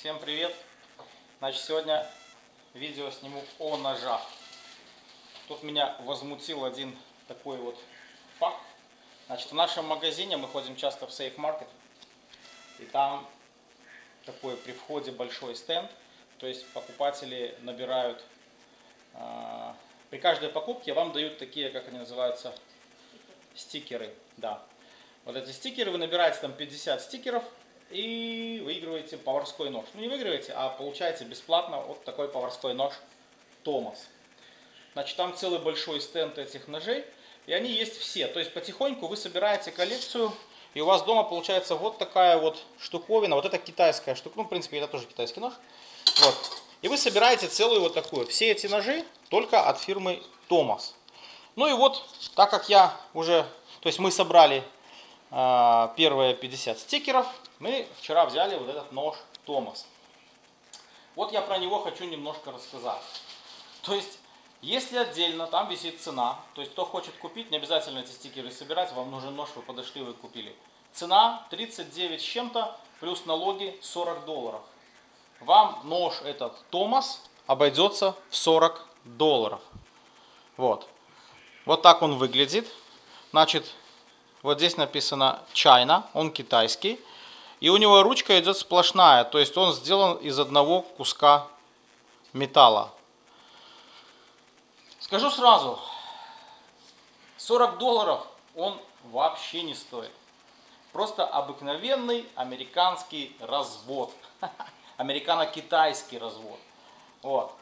Всем привет! Значит, сегодня видео сниму о ножах. Тут меня возмутил один такой вот факт. Значит, в нашем магазине мы ходим часто в Safe Market, и там такой при входе большой стенд, то есть покупатели набирают, при каждой покупке вам дают такие, как они называются, стикеры, да. Вот эти стикеры, вы набираете там 50 стикеров и выигрываете поварской нож. Ну, не выигрываете, а получаете бесплатно вот такой поварской нож Thomas. Значит, там целый большой стенд этих ножей, и они есть все. То есть потихоньку вы собираете коллекцию, и у вас дома получается вот такая вот штуковина. Вот это китайская штука, ну, в принципе, это тоже китайский нож. Вот. И вы собираете целую вот такую. Все эти ножи только от фирмы Thomas. Ну и вот, так как я уже... То есть мы собрали... первые 50 стикеров, мы вчера взяли вот этот нож Thomas. Вот я про него хочу немножко рассказать. То есть, если отдельно, там висит цена. То есть, кто хочет купить, не обязательно эти стикеры собирать. Вам нужен нож, вы подошли, вы купили. Цена 39 с чем-то, плюс налоги $40. Вам нож этот Thomas обойдется в $40. Вот. Вот так он выглядит. Значит, вот здесь написано China, он китайский. И у него ручка идет сплошная, то есть он сделан из одного куска металла. Скажу сразу, $40 он вообще не стоит. Просто обыкновенный американский развод. Американо-китайский развод. Вот.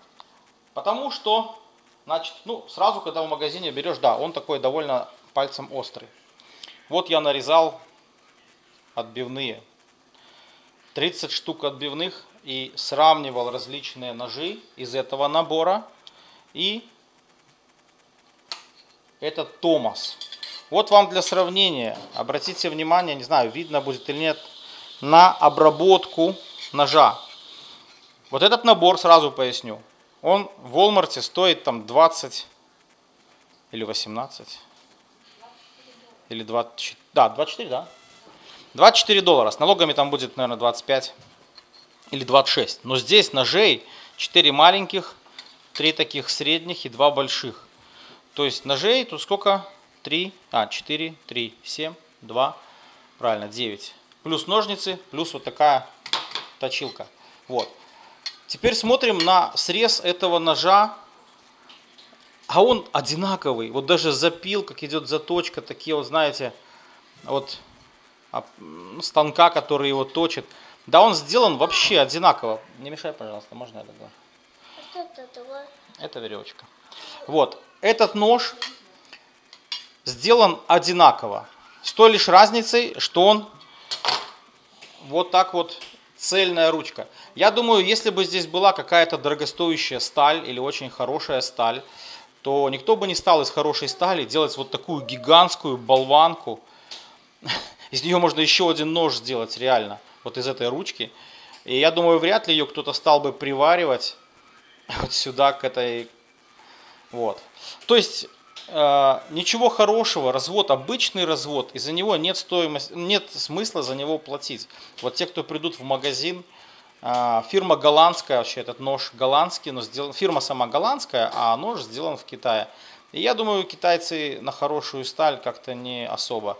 Потому что, значит, ну, сразу, когда в магазине берешь, да, он такой довольно пальцем острый. Вот я нарезал отбивные, 30 штук отбивных, и сравнивал различные ножи из этого набора и этот Thomas. Вот вам для сравнения, обратите внимание, не знаю, видно будет или нет, на обработку ножа. Вот этот набор, сразу поясню, он в Walmart стоит там 20 или 18. Или 24, да, 24, да? $24. С налогами там будет, наверное, 25 или 26. Но здесь ножей 4 маленьких, 3 таких средних и 2 больших. То есть ножей тут сколько? 3, 4, 3, 7, 2, правильно, 9. Плюс ножницы, плюс вот такая точилка. Вот. Теперь смотрим на срез этого ножа. А он одинаковый, вот даже запил, как идет заточка, такие вот, знаете, вот станка, который его точит. Да, он сделан вообще одинаково. Не мешай, пожалуйста, можно это? Это веревочка. Вот, этот нож сделан одинаково. С той лишь разницей, что он вот так вот цельная ручка. Я думаю, если бы здесь была какая-то дорогостоящая сталь или очень хорошая сталь, то никто бы не стал из хорошей стали делать вот такую гигантскую болванку. Из нее можно еще один нож сделать, реально, вот из этой ручки. И я думаю, вряд ли ее кто-то стал бы приваривать вот сюда, к этой... Вот. То есть, ничего хорошего, развод, обычный развод, из-за него нет смысла за него платить. Вот те, кто придут в магазин, фирма голландская, вообще этот нож голландский, но сделан, фирма сама голландская, а нож сделан в Китае. И я думаю, китайцы на хорошую сталь как-то не особо.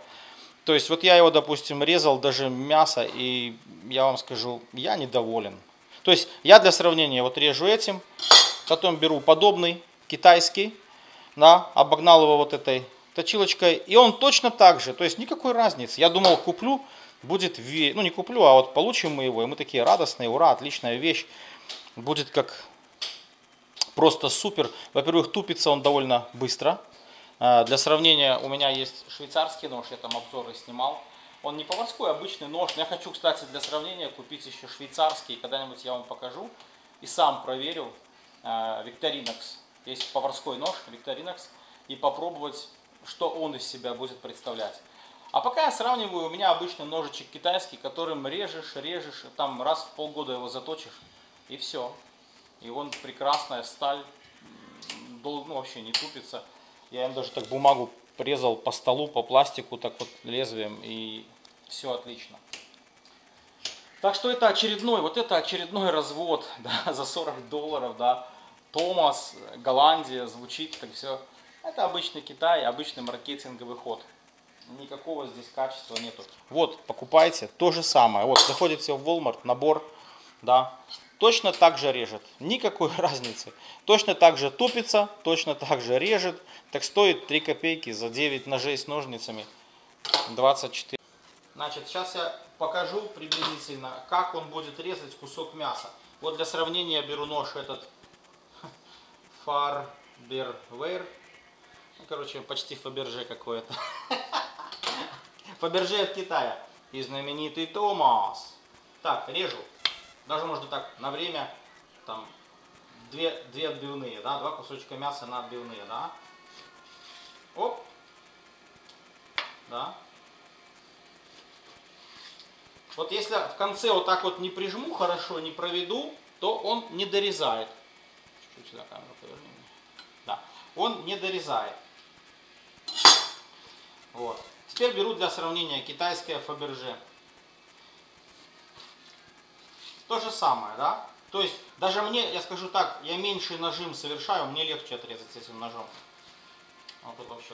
То есть вот я его, допустим, резал даже мясо, и я вам скажу, я недоволен. То есть я для сравнения вот режу этим, потом беру подобный, китайский, да, обогнал его вот этой точилочкой, и он точно так же, то есть никакой разницы. Я думал, куплю... Будет, ну не куплю, а вот получим мы его, и мы такие радостные, ура, отличная вещь. Будет как просто супер. Во-первых, тупится он довольно быстро. Для сравнения, у меня есть швейцарский нож, я там обзоры снимал. Он не поварской, а обычный нож. Я хочу, кстати, для сравнения купить еще швейцарский. Когда-нибудь я вам покажу и сам проверю. Victorinox. Есть поварской нож, Victorinox. И попробовать, что он из себя будет представлять. А пока я сравниваю, у меня обычный ножичек китайский, которым режешь, там раз в полгода его заточишь, и все. И он прекрасная сталь, ну, вообще не тупится. Я им даже так бумагу порезал по столу, по пластику, так вот лезвием, и все отлично. Так что это очередной, развод, да, за $40, да. Томас, Голландия, звучит так все. Это обычный Китай, обычный маркетинговый ход. Никакого здесь качества нету. Вот, покупайте то же самое. Вот, заходите в Walmart, набор, да. Точно так же режет. Никакой разницы. Точно так же тупится, точно так же режет. Так стоит 3 копейки за 9 ножей с ножницами. 24. Значит, сейчас я покажу приблизительно, как он будет резать кусок мяса. Вот для сравнения я беру нож этот Farberware. Короче, почти Фаберже какое-то. Фаберже от Китая. И знаменитый Томас. Так, режу. Даже можно так на время, там, две отбивные, да, два кусочка мяса на отбивные, да. Оп. Да. Вот если в конце вот так вот не прижму хорошо, не проведу, то он не дорезает. Чуть-чуть сюда камеру поверни. Да. Он не дорезает. Вот. Теперь беру для сравнения китайское Фаберже. То же самое, да? То есть, даже мне, я скажу так, я меньший нажим совершаю, мне легче отрезать с этим ножом. А тут вообще...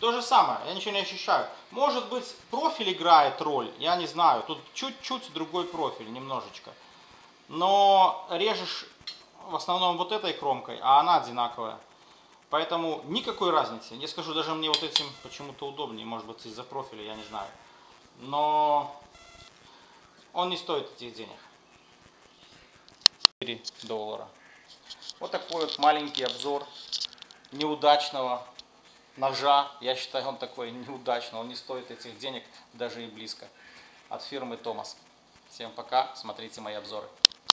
То же самое, я ничего не ощущаю. Может быть, профиль играет роль, я не знаю. Тут чуть-чуть другой профиль, немножечко. Но режешь в основном вот этой кромкой, а она одинаковая. Поэтому никакой разницы. Я скажу, даже мне вот этим почему-то удобнее. Может быть, из-за профиля, я не знаю. Но он не стоит этих денег. $4. Вот такой вот маленький обзор неудачного ножа. Я считаю, он такой неудачный. Он не стоит этих денег даже и близко. От фирмы Thomas. Всем пока. Смотрите мои обзоры.